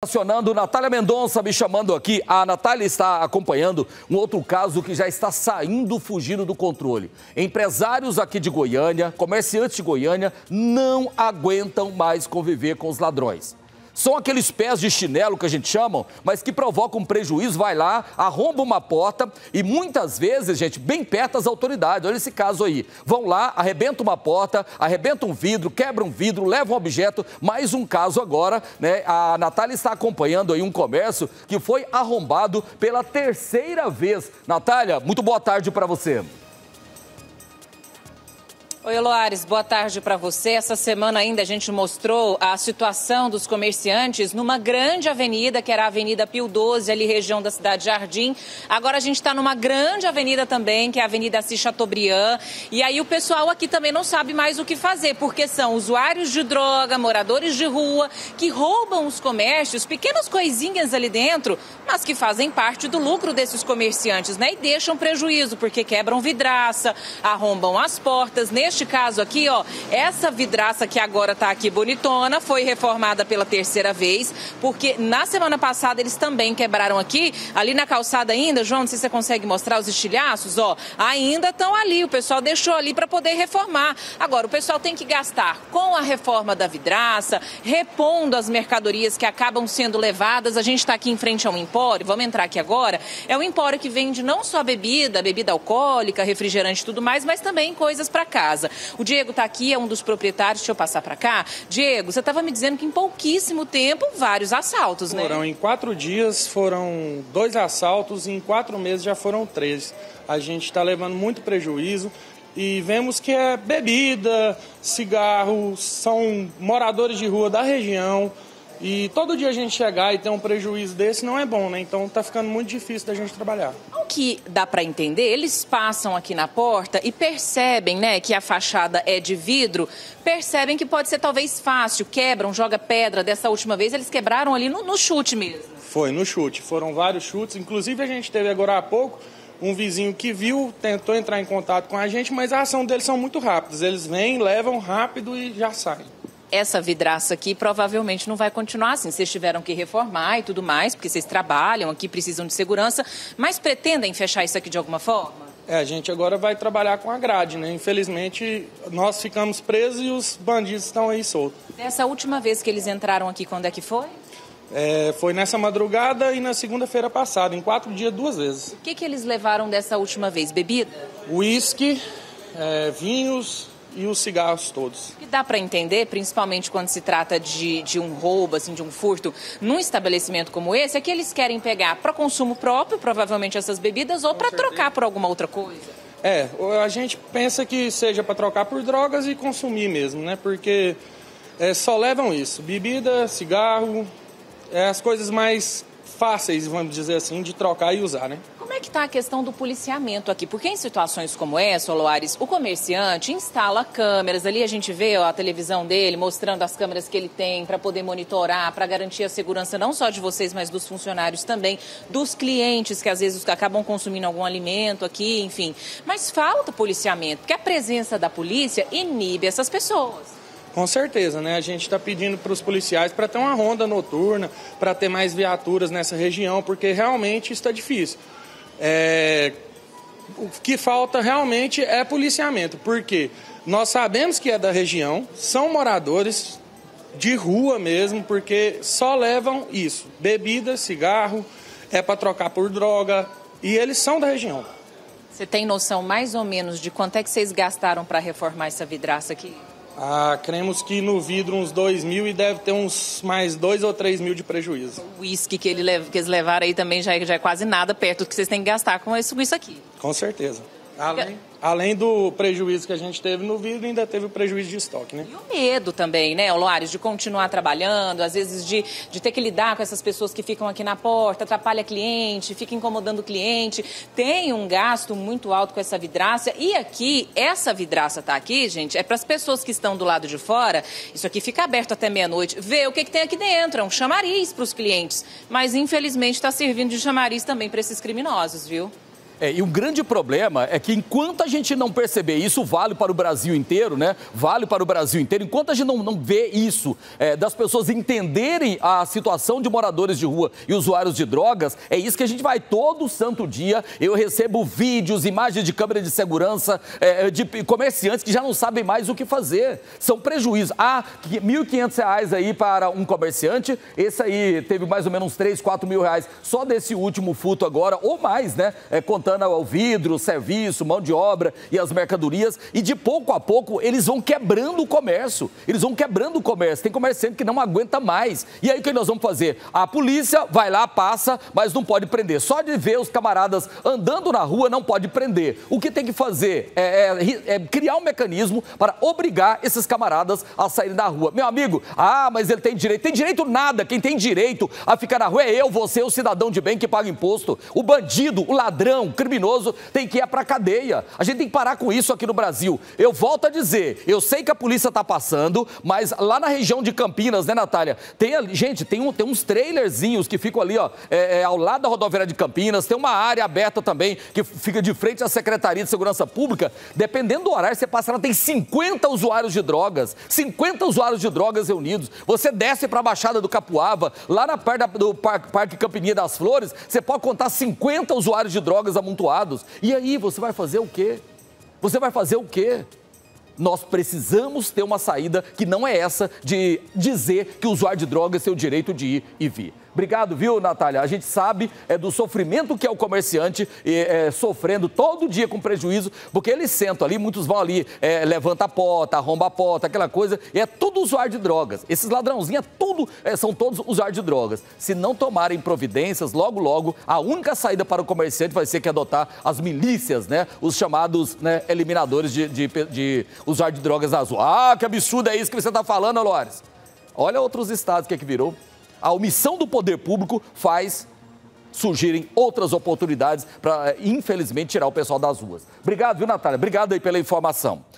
Acionando Natália Mendonça, me chamando aqui. A Natália está acompanhando um outro caso que já está fugindo do controle. Empresários aqui de Goiânia, comerciantes de Goiânia, não aguentam mais conviver com os ladrões. São aqueles pés de chinelo que a gente chama, mas que provocam um prejuízo, vai lá, arromba uma porta e muitas vezes, gente, bem perto das autoridades. Olha esse caso aí. Vão lá, arrebenta uma porta, arrebenta um vidro, quebra um vidro, leva um objeto. Mais um caso agora, né? A Natália está acompanhando aí um comércio que foi arrombado pela terceira vez. Natália, muito boa tarde para você. Oi, Eloares, boa tarde para você. Essa semana ainda a gente mostrou a situação dos comerciantes numa grande avenida, que era a Avenida Pio 12, ali região da cidade de Jardim. Agora a gente está numa grande avenida também, que é a Avenida Assis-Chateaubriand. E aí o pessoal aqui também não sabe mais o que fazer, porque são usuários de droga, moradores de rua, que roubam os comércios, pequenas coisinhas ali dentro, mas que fazem parte do lucro desses comerciantes, né? E deixam prejuízo, porque quebram vidraça, arrombam as portas. Neste caso aqui, ó, essa vidraça que agora tá aqui bonitona, foi reformada pela terceira vez, porque na semana passada eles também quebraram aqui, ali na calçada ainda, João, não sei se você consegue mostrar os estilhaços, ó, ainda estão ali, o pessoal deixou ali para poder reformar. Agora, o pessoal tem que gastar com a reforma da vidraça, repondo as mercadorias que acabam sendo levadas. A gente tá aqui em frente a um empório, vamos entrar aqui agora, é um empório que vende não só bebida alcoólica, refrigerante e tudo mais, mas também coisas para casa. O Diego está aqui, é um dos proprietários, deixa eu passar para cá. Diego, você estava me dizendo que em pouquíssimo tempo, vários assaltos, né? Em 4 dias foram 2 assaltos e em 4 meses já foram 3. A gente está levando muito prejuízo e vemos que é bebida, cigarro, são moradores de rua da região. E todo dia a gente chegar e ter um prejuízo desse não é bom, né? Então tá ficando muito difícil da gente trabalhar. O que dá pra entender, eles passam aqui na porta e percebem, né, que a fachada é de vidro, percebem que pode ser talvez fácil, quebram, joga pedra. Dessa última vez eles quebraram ali no chute mesmo. Foi, no chute. Foram vários chutes. Inclusive a gente teve agora há pouco um vizinho que viu, tentou entrar em contato com a gente, mas a ação deles são muito rápidas. Eles vêm, levam rápido e já saem. Essa vidraça aqui provavelmente não vai continuar assim. Vocês tiveram que reformar e tudo mais, porque vocês trabalham aqui, precisam de segurança, mas pretendem fechar isso aqui de alguma forma? É, a gente agora vai trabalhar com a grade, né? Infelizmente, nós ficamos presos e os bandidos estão aí soltos. Dessa última vez que eles entraram aqui, quando é que foi? Foi nessa madrugada e na segunda-feira passada, em 4 dias, 2 vezes. O que eles levaram dessa última vez? Bebida? Uísque, vinhos e os cigarros todos. E dá para entender, principalmente quando se trata de um roubo, assim, de um furto, num estabelecimento como esse, é que eles querem pegar para consumo próprio, provavelmente essas bebidas, ou para trocar por alguma outra coisa. A gente pensa que seja para trocar por drogas e consumir mesmo, né? Porque só levam isso, bebida, cigarro, as coisas mais fáceis, vamos dizer assim, de trocar e usar, né? Como é que está a questão do policiamento aqui? Porque em situações como essa, Loares, o comerciante instala câmeras. Ali a gente vê, ó, a televisão dele mostrando as câmeras que ele tem para poder monitorar, para garantir a segurança não só de vocês, mas dos funcionários também, dos clientes que às vezes acabam consumindo algum alimento aqui, enfim. Mas falta policiamento, porque a presença da polícia inibe essas pessoas. Com certeza, né? A gente está pedindo para os policiais para ter uma ronda noturna, para ter mais viaturas nessa região, porque realmente está difícil. O que falta realmente é policiamento, porque nós sabemos que é da região, são moradores de rua mesmo, porque só levam isso, bebida, cigarro, é para trocar por droga, e eles são da região. Você tem noção mais ou menos de quanto é que vocês gastaram para reformar essa vidraça aqui? Cremos que no vidro uns 2.000 e deve ter uns mais 2 ou 3 mil de prejuízo. O uísque que eles levaram aí também já é quase nada perto do que vocês têm que gastar com isso aqui. Com certeza. Além do prejuízo que a gente teve no vidro, ainda teve o prejuízo de estoque, né? E o medo também, né, Loares, de continuar trabalhando, às vezes de ter que lidar com essas pessoas que ficam aqui na porta, atrapalha cliente, fica incomodando o cliente. Tem um gasto muito alto com essa vidraça. E aqui, essa vidraça tá aqui, gente, é para as pessoas que estão do lado de fora. Isso aqui fica aberto até meia-noite, vê o que tem aqui dentro, é um chamariz para os clientes. Mas, infelizmente, está servindo de chamariz também para esses criminosos, viu? E um grande problema é que enquanto a gente não perceber isso, vale para o Brasil inteiro, né? Vale para o Brasil inteiro. Enquanto a gente não vê isso, das pessoas entenderem a situação de moradores de rua e usuários de drogas, é isso que a gente vai todo santo dia. Eu recebo vídeos, imagens de câmera de segurança, de comerciantes que já não sabem mais o que fazer. São prejuízos. Ah, R$ 1.500 aí para um comerciante. Esse aí teve mais ou menos uns 3, 4 mil reais só desse último furto agora, ou mais, né? Contando ao vidro, serviço, mão de obra e as mercadorias. E de pouco a pouco eles vão quebrando o comércio. Eles vão quebrando o comércio. Tem comerciante que não aguenta mais. E aí o que nós vamos fazer? A polícia vai lá, passa, mas não pode prender. Só de ver os camaradas andando na rua não pode prender. O que tem que fazer é criar um mecanismo para obrigar esses camaradas a saírem da rua. Meu amigo, ah, mas ele tem direito. Tem direito nada. Quem tem direito a ficar na rua é eu, você, o cidadão de bem que paga imposto. O bandido, o ladrão, o criminoso tem que ir para a cadeia. A gente tem que parar com isso aqui no Brasil. Eu volto a dizer, eu sei que a polícia está passando, mas lá na região de Campinas, né, Natália? Tem uns trailerzinhos que ficam ali, ó, ao lado da rodoviária de Campinas. Tem uma área aberta também que fica de frente à Secretaria de Segurança Pública. Dependendo do horário que você passa, ela tem 50 usuários de drogas. 50 usuários de drogas reunidos. Você desce para a Baixada do Capuava, lá na parte do Parque Campininha das Flores, você pode contar 50 usuários de drogas amontoados. E aí, você vai fazer o quê? Você vai fazer o quê? Nós precisamos ter uma saída que não é essa de dizer que o usuário de droga é seu direito de ir e vir. Obrigado, viu, Natália? A gente sabe do sofrimento que é o comerciante sofrendo todo dia com prejuízo, porque eles sentam ali, muitos vão ali, levanta a porta, arromba a porta, aquela coisa, e é tudo usuário de drogas. Esses ladrãozinhos são todos usuários de drogas. Se não tomarem providências, logo, logo, a única saída para o comerciante vai ser que adotar as milícias, né? Os chamados, né, eliminadores de usuários de drogas azul. Ah, que absurdo é isso que você está falando, Lores. Olha outros estados que virou. A omissão do poder público faz surgirem outras oportunidades para, infelizmente, tirar o pessoal das ruas. Obrigado, viu, Natália? Obrigado aí pela informação.